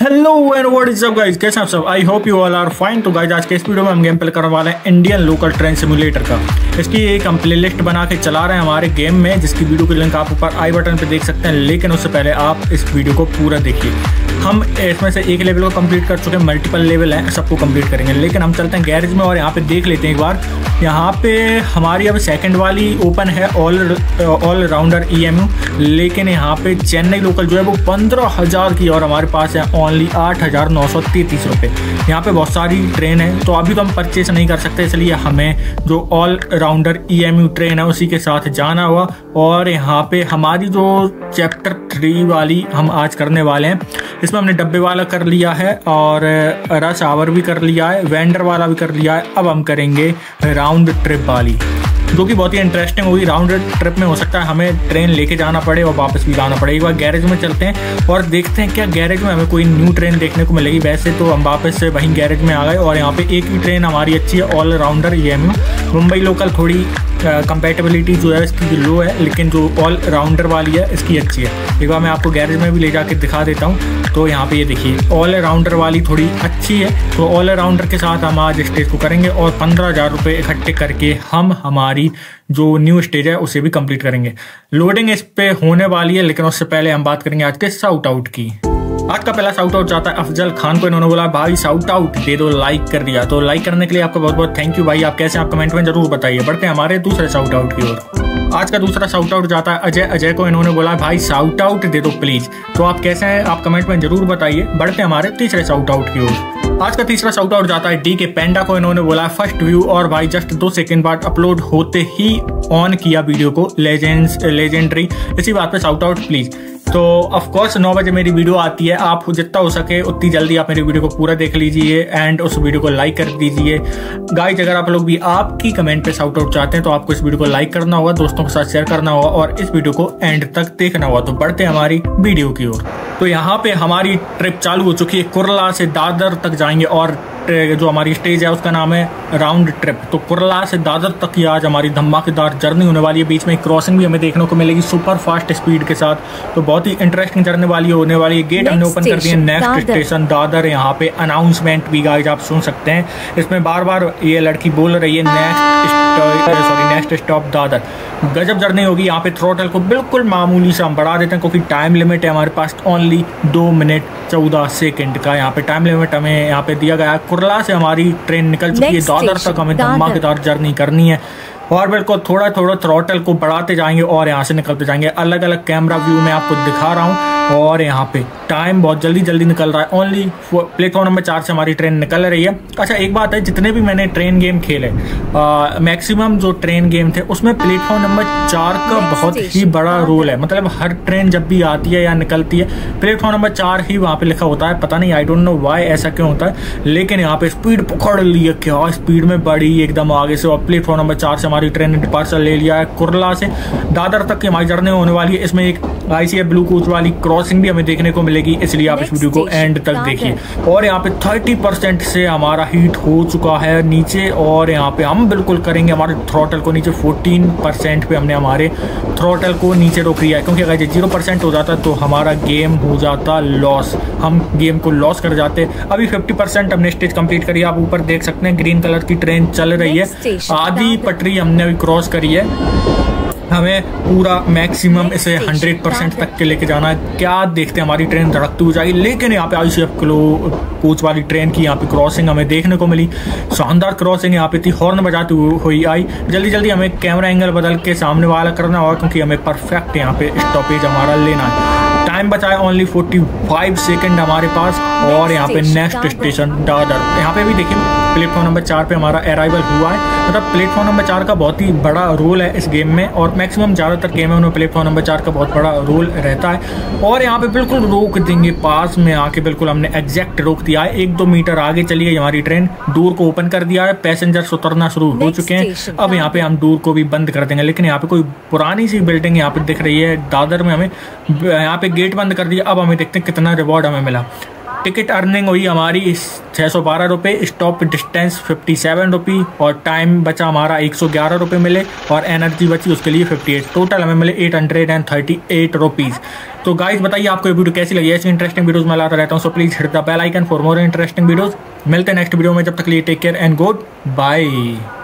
Hello and what is up guys, कैसे आप सब? I hope you all are fine. तो गाइस आज के इस वीडियो में हम गेम प्ले करने वाले हैं इंडियन लोकल ट्रेन सिमुलेटर का। इसकी एक हम प्ले लिस्ट बना के चला रहे हैं हमारे गेम में, जिसकी वीडियो की लिंक आप ऊपर आई बटन पे देख सकते हैं। लेकिन उससे पहले आप इस वीडियो को पूरा देखिए। हम इसमें से एक लेवल को कंप्लीट कर चुके हैं, मल्टीपल लेवल हैं, सबको कंप्लीट करेंगे। लेकिन हम चलते हैं गैरेज में और यहाँ पे देख लेते हैं एक बार। यहाँ पे हमारी अब सेकंड वाली ओपन है ऑल राउंडर EMU, लेकिन यहाँ पे चेन्नई लोकल जो है वो 15,000 की और हमारे पास है ओनली 8,933 रुपये। यहाँ पे बहुत सारी ट्रेन है तो अभी तो हम परचेस नहीं कर सकते, इसलिए हमें जो ऑल राउंडर EMU ट्रेन है उसी के साथ जाना हुआ। और यहाँ पे हमारी जो चैप्टर 3 वाली हम आज करने वाले हैं, इसमें हमने डब्बे वाला कर लिया है और रश आवर भी कर लिया है, वेंडर वाला भी कर लिया है। अब हम करेंगे राउंड ट्रिप वाली, जो कि बहुत ही इंटरेस्टिंग होगी। राउंड ट्रिप में हो सकता है हमें ट्रेन लेके जाना पड़े और वापस भी लाना पड़े। एक बार गैरेज में चलते हैं और देखते हैं क्या गैरेज में हमें कोई न्यू ट्रेन देखने को मिलेगी। वैसे तो हम वापस से वहीं गैरेज में आ गए और यहाँ पे एक ही ट्रेन हमारी अच्छी है, all rounder EMU। Mumbai local थोड़ी कंपैटिबिलिटी जो है इसकी लो है, लेकिन जो ऑल राउंडर वाली है इसकी अच्छी है। एक बार मैं आपको गैरेज में भी ले जाके दिखा देता हूँ। तो यहाँ पे ये देखिए, ऑल राउंडर वाली थोड़ी अच्छी है। तो ऑल राउंडर के साथ हम आज स्टेज को करेंगे और 15,000 रुपये इकट्ठे करके हम हमारी जो न्यू स्टेज है उसे भी कंप्लीट करेंगे। लोडिंग इस पर होने वाली है, लेकिन उससे पहले हम बात करेंगे आज के साउट आउट की। आज का पहला साउट आउट जाता है अफजल खान को। इन्होंने बोला भाई साउट आउट दे दो, लाइक कर दिया। तो लाइक करने के लिए आपका बहुत बहुत थैंक यू भाई। आप कैसे हैं आप कमेंट में जरूर बताइए। बढ़ते हैं हमारे दूसरे साउट आउट की ओर। आज का दूसरा साउट आउट जाता है अजय को। इन्होंने बोला भाई साउट आउट दे दो प्लीज। तो आप कैसे हैं आप कमेंट में जरूर बताइए। बढ़ते हैं हमारे तीसरे साउट आउट की ओर। आज का तीसरा साउट आउट जाता है DK पैंडा को। इन्होंने बोला फर्स्ट व्यू और भाई जस्ट 2 सेकंड बाद अपलोड होते ही ऑन किया वीडियो को, लेजेंडरी। इसी बात पे साउट आउट प्लीज। तो ऑफकोर्स 9 बजे मेरी वीडियो आती है, आप जितना हो सके उतनी जल्दी आप मेरी वीडियो को पूरा देख लीजिए एंड उस वीडियो को लाइक कर दीजिए। गाइज अगर आप लोग भी आपकी कमेंट पे साउट आउट चाहते हैं तो आपको इस वीडियो को लाइक करना होगा, दोस्तों के साथ शेयर करना होगा और इस वीडियो को एंड तक देखना होगा। तो बढ़ते हैं हमारी वीडियो की ओर। तो यहाँ पे हमारी ट्रिप चालू हो चुकी है, कुरला से दादर तक जाएंगे और जो हमारी स्टेज है उसका नाम है राउंड ट्रिप। तो कुरला से दादर तक की आज हमारी धमाकेदार जर्नी होने वाली है। बीच में क्रॉसिंग भी हमें देखने को मिलेगी सुपर फास्ट स्पीड के साथ। तो बहुत ही इंटरेस्टिंग जर्नी वाली होने वाली है। गेट हमने ओपन कर दिए, नेक्स्ट स्टेशन दादर। यहाँ पे अनाउंसमेंट भी गाइज आप सुन सकते हैं, इसमें बार बार ये लड़की बोल रही है नेक्स्ट स्टॉप दादर। गजब जर्नी होगी। यहाँ पे थ्रोटल को बिल्कुल मामूली से हम बढ़ा देते हैं क्योंकि टाइम लिमिट है हमारे पास ओनली 2 मिनट 14 सेकेंड का। यहाँ पे टाइम लिमिट हमें यहाँ पे दिया गया है। कुरला से हमारी ट्रेन निकल चुकी है, दादर तक हमें धमाकेदार जर्नी करनी है और बिल्कुल थोड़ा थोड़ा थ्रोटल को बढ़ाते जाएंगे और यहाँ से निकलते जाएंगे। अलग अलग कैमरा व्यू में आपको दिखा रहा हूँ। और यहाँ पे टाइम बहुत जल्दी जल्दी निकल रहा है, ओनली प्लेटफॉर्म नंबर 4 से हमारी ट्रेन निकल रही है। अच्छा एक बात है, जितने भी मैंने ट्रेन गेम खेले मैक्सिमम जो ट्रेन गेम थे उसमें प्लेटफॉर्म नंबर 4 का बहुत ही बड़ा रोल है। मतलब हर ट्रेन जब भी आती है या निकलती है प्लेटफॉर्म नंबर 4 ही वहाँ पे लिखा होता है। पता नहीं आई डोंट नो वाई ऐसा क्यों होता है, लेकिन यहाँ पे स्पीड पकड़ ली है, क्या स्पीड में बढ़ी एकदम आगे से और प्लेटफॉर्म नंबर 4 से हमारी ट्रेन ने डिपार्चर ले लिया है। कुरला से दादर तक की हमारी जर्नी होने वाली है, इसमें एक ICF ब्लू कोच वाली क्रॉसिंग भी हमें देखने को मिलेगी, इसलिए आप इस वीडियो को एंड तक देखिए। और यहाँ पे 30% से हमारा हीट हो चुका है नीचे और यहाँ पे हम बिल्कुल करेंगे हमारे थ्रोटल को नीचे। 14% पे हमने हमारे थ्रोटल को नीचे रोक लिया है, क्योंकि अगर ये 0% हो जाता तो हमारा गेम हो जाता लॉस, हम गेम को लॉस कर जाते। अभी 50% हमने स्टेज कंप्लीट करी, आप ऊपर देख सकते हैं ग्रीन कलर की ट्रेन चल रही है। आधी पटरी हमने भी क्रॉस करी है, हमें पूरा मैक्सिमम इसे 100% तक के लेके जाना है। क्या देखते हैं हमारी ट्रेन धड़कती हो जाएगी, लेकिन यहाँ पे ICF कोच वाली ट्रेन की यहाँ पे क्रॉसिंग हमें देखने को मिली, शानदार क्रॉसिंग यहाँ पे थी, हॉर्न बजाती हुई आई। जल्दी जल्दी हमें कैमरा एंगल बदल के सामने वाला करना होगा क्योंकि हमें परफेक्ट यहाँ पे स्टॉपेज हमारा लेना है। टाइम बचाए ओनली 45 सेकेंड हमारे पास और यहाँ पे नेक्स्ट स्टेशन दादर। यहाँ पे भी देखिए प्लेटफॉर्म नंबर 4 पे हमारा अराइवल हुआ है। मतलब प्लेटफॉर्म नंबर 4 का बहुत ही बड़ा रोल है इस गेम में और मैक्सिमम ज़्यादातर गेम में उन्हें प्लेटफॉर्म नंबर 4 का बहुत बड़ा रोल रहता है। और यहाँ पे बिल्कुल रोक देंगे, पास में आके बिल्कुल हमने एग्जैक्ट रोक दिया है। 1-2 मीटर आगे चली है हमारी ट्रेन, डोर को ओपन कर दिया है, पैसेंजर्स उतरना शुरू हो चुके हैं। अब यहाँ पे हम डोर को भी बंद कर देंगे, लेकिन यहाँ पे कोई पुरानी सी बिल्डिंग यहाँ पे दिख रही है दादर में। हमें यहाँ पे गेट बंद कर दिया। अब हमें देखते हैं कितना रिवॉर्ड हमें मिला। टिकट अर्निंग हुई हमारी 612 रुपये, स्टॉप डिस्टेंस 57 रुपये और टाइम बचा हमारा 111 रुपये मिले और एनर्जी बची उसके लिए 58, टोटल हमें मिले 838 रुपीज़। तो गाइस बताइए आपको ये वीडियो कैसी लगी। ऐसी इंटरेस्टिंग वीडियोस मैं लाता रहता हूँ, so please hit the bell icon for more interesting videos. मिलते हैं नेक्स्ट वीडियो में, जब तक लिए take care and good bye.